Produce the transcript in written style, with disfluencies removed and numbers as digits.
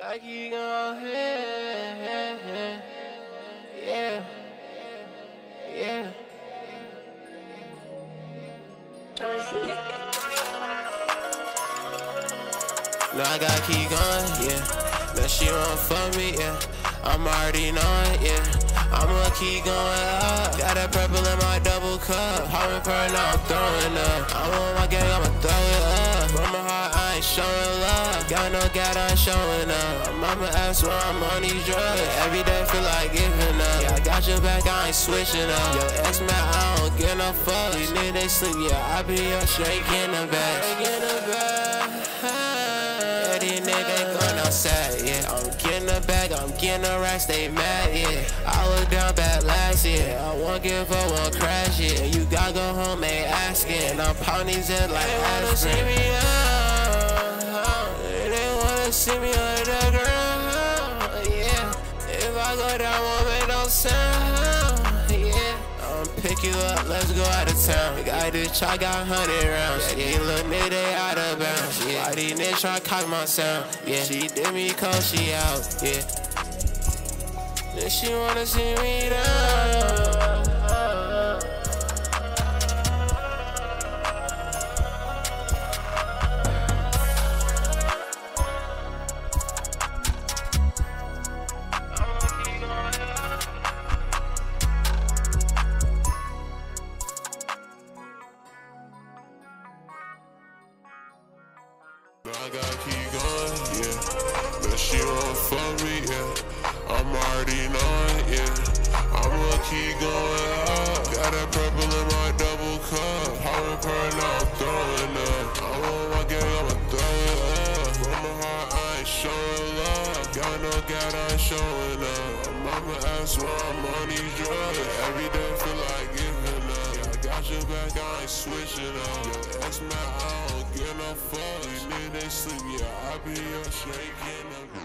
Like you gon' have, yeah, yeah. No, I gotta keep going, yeah. That she won't fuck me, yeah. I'm already knowing, yeah. I'ma keep going up. Got that purple in my double cup. Hoppin' pearl, now I'm throwing up. I want my gang, I'ma throw it up. From my heart, I ain't showing love. Got no God, I ain't showing up. My mama asks why I'm on these drugs. Every day feel like giving up. Yeah, I got your back, I ain't switching up. Yo, ex man, I don't give no fuck. These niggas, they sleep, yeah. I be up shaking the back. Shaking the back. These niggas going outside, yeah. I'm getting the bag, I'm getting the racks, they mad, yeah. I was down bad last year, I won't give up, won't crash, yeah. You gotta go home, ain't asking. I'm pounding these in like aspirin. They wanna see me up, they wanna see me on the ground, yeah. If I go down, won't make no sound, yeah. I'm pick you up, let's go out of town. Got this chalk, got 100 rounds, yeah. These little niggas, they out of bounds, yeah. Why these niggas try to copy my sound, yeah. She did me cold, she out, yeah. Then she wanna see me down. I gotta keep going, yeah. That she won't fuck me, yeah. I'm already knowing, yeah. I'ma keep going up. Got that purple in my double cup. Hoppin' pearl, now I'm throwing up. I want my gang, I'ma throw it up. From my heart, I ain't showing love. Got no God, I ain't showing up. My mama asks why I'm on these drugs. Every day feel like giving up. Yeah, I got your back, I ain't switching up. Yeah, that's my house. Fuck, you know they sleep, yeah, I be up shaking up.